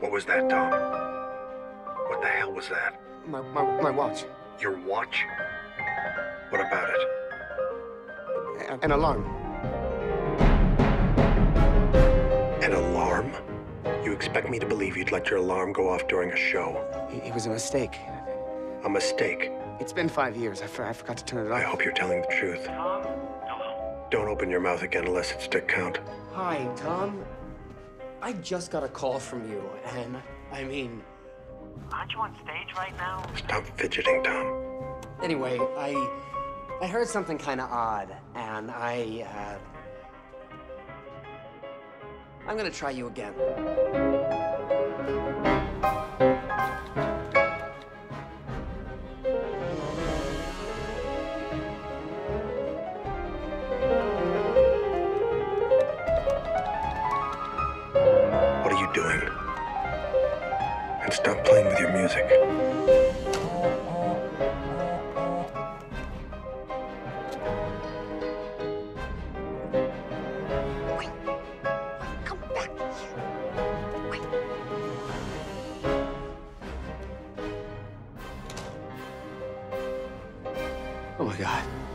What was that, Tom? What the hell was that? My watch. Your watch? What about it? An alarm. An alarm? You expect me to believe you'd let your alarm go off during a show? It was a mistake. A mistake? It's been 5 years. I forgot to turn it off. I hope you're telling the truth. Tom? Hello? Don't open your mouth again unless it's to count. Hi, Tom. I just got a call from you, and I mean... Aren't you on stage right now? Stop fidgeting, Tom. Anyway, I heard something kind of odd, and I'm gonna try you again. What are you doing? And stop playing with your music. Oh my God.